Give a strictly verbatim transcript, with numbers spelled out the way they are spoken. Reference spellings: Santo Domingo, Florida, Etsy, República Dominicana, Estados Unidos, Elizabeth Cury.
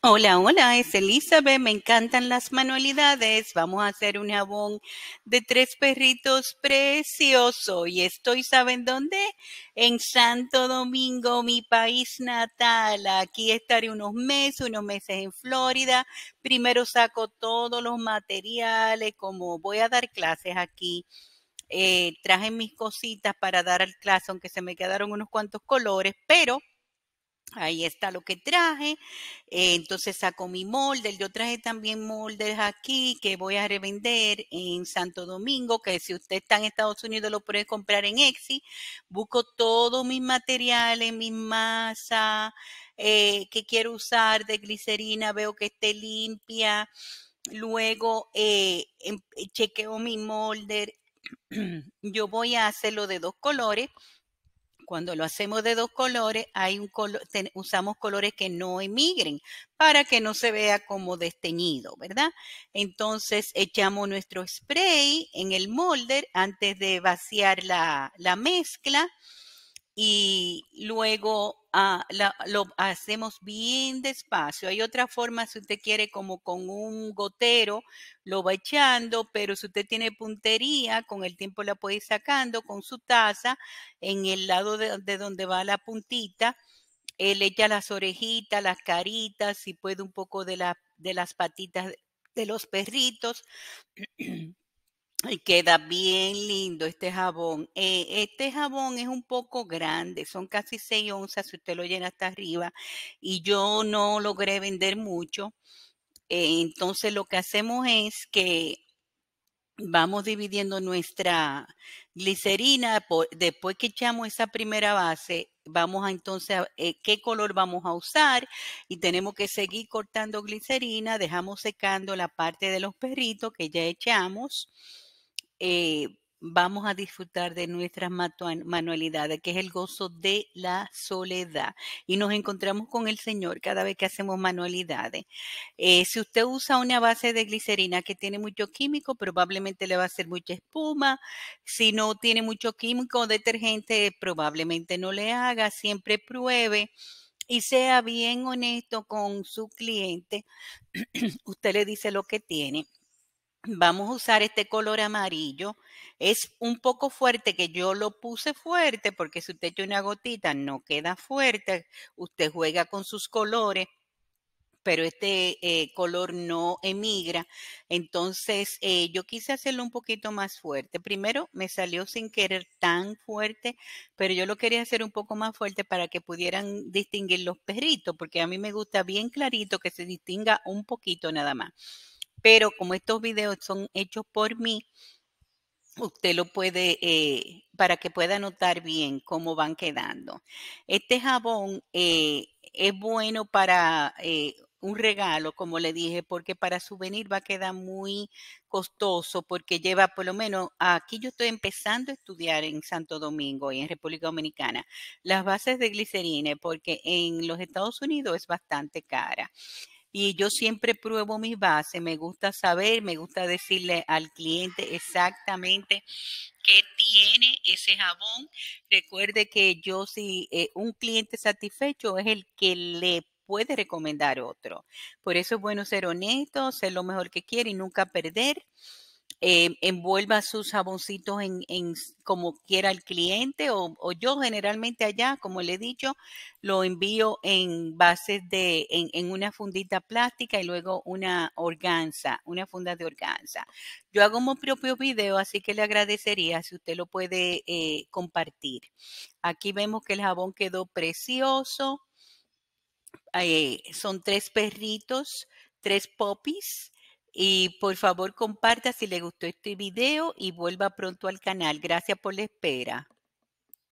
Hola, hola, es Elizabeth, me encantan las manualidades. Vamos a hacer un jabón de tres perritos precioso. Y estoy, ¿saben dónde? En Santo Domingo, mi país natal. Aquí estaré unos meses, unos meses en Florida. Primero saco todos los materiales, como voy a dar clases aquí. Eh, traje mis cositas para dar al clase, aunque se me quedaron unos cuantos colores, pero... ahí está lo que traje. Eh, entonces saco mi molde. Yo traje también moldes aquí que voy a revender en Santo Domingo, que si usted está en Estados Unidos lo puede comprar en Etsy. Busco todos mis materiales, mis masas eh, que quiero usar de glicerina, veo que esté limpia. Luego eh, chequeo mi molde. Yo voy a hacerlo de dos colores. Cuando lo hacemos de dos colores, hay un colo- ten- usamos colores que no emigren para que no se vea como desteñido, ¿verdad? Entonces echamos nuestro spray en el molde antes de vaciar la, la mezcla y luego ah, la, lo hacemos bien despacio. Hay otra forma, si usted quiere, como con un gotero, lo va echando, pero si usted tiene puntería, con el tiempo la puede ir sacando con su taza. En el lado de, de donde va la puntita, él echa las orejitas, las caritas, si puede un poco de, la, de las patitas de los perritos. Y queda bien lindo este jabón. Eh, este jabón es un poco grande, son casi seis onzas si usted lo llena hasta arriba. Y yo no logré vender mucho. Eh, entonces lo que hacemos es que vamos dividiendo nuestra glicerina. Por, después que echamos esa primera base, vamos a entonces a eh, qué color vamos a usar, y tenemos que seguir cortando glicerina. Dejamos secando la parte de los perritos que ya echamos. Eh, vamos a disfrutar de nuestras manualidades, que es el gozo de la soledad. Y nos encontramos con el Señor cada vez que hacemos manualidades. Eh, si usted usa una base de glicerina que tiene mucho químico, probablemente le va a hacer mucha espuma. Si no tiene mucho químico o detergente, probablemente no le haga. Siempre pruebe. Y sea bien honesto con su cliente. Usted le dice lo que tiene. Vamos a usar este color amarillo. Es un poco fuerte, que yo lo puse fuerte, porque si usted echa una gotita no queda fuerte. Usted juega con sus colores, pero este eh, color no emigra. Entonces eh, yo quise hacerlo un poquito más fuerte. Primero me salió sin querer tan fuerte, pero yo lo quería hacer un poco más fuerte para que pudieran distinguir los perritos, porque a mí me gusta bien clarito, que se distinga un poquito nada más. Pero como estos videos son hechos por mí, usted lo puede, eh, para que pueda notar bien cómo van quedando. Este jabón eh, es bueno para eh, un regalo, como le dije, porque para souvenir va a quedar muy costoso, porque lleva, por lo menos, aquí yo estoy empezando a estudiar en Santo Domingo y en República Dominicana, las bases de glicerina, porque en los Estados Unidos es bastante cara. Y yo siempre pruebo mis bases, me gusta saber, me gusta decirle al cliente exactamente qué tiene ese jabón. Recuerde que yo, si eh, un cliente satisfecho es el que le puede recomendar otro. Por eso es bueno ser honesto, ser lo mejor que quiere y nunca perder. Eh, envuelva sus jaboncitos en, en como quiera el cliente, o, o yo generalmente allá, como le he dicho, lo envío en bases de, en, en una fundita plástica y luego una organza, una funda de organza. Yo hago mis propios videos, así que le agradecería si usted lo puede eh, compartir. Aquí vemos que el jabón quedó precioso. Eh, son tres perritos, tres puppies. Y por favor, comparta si le gustó este video y vuelva pronto al canal. Gracias por la espera.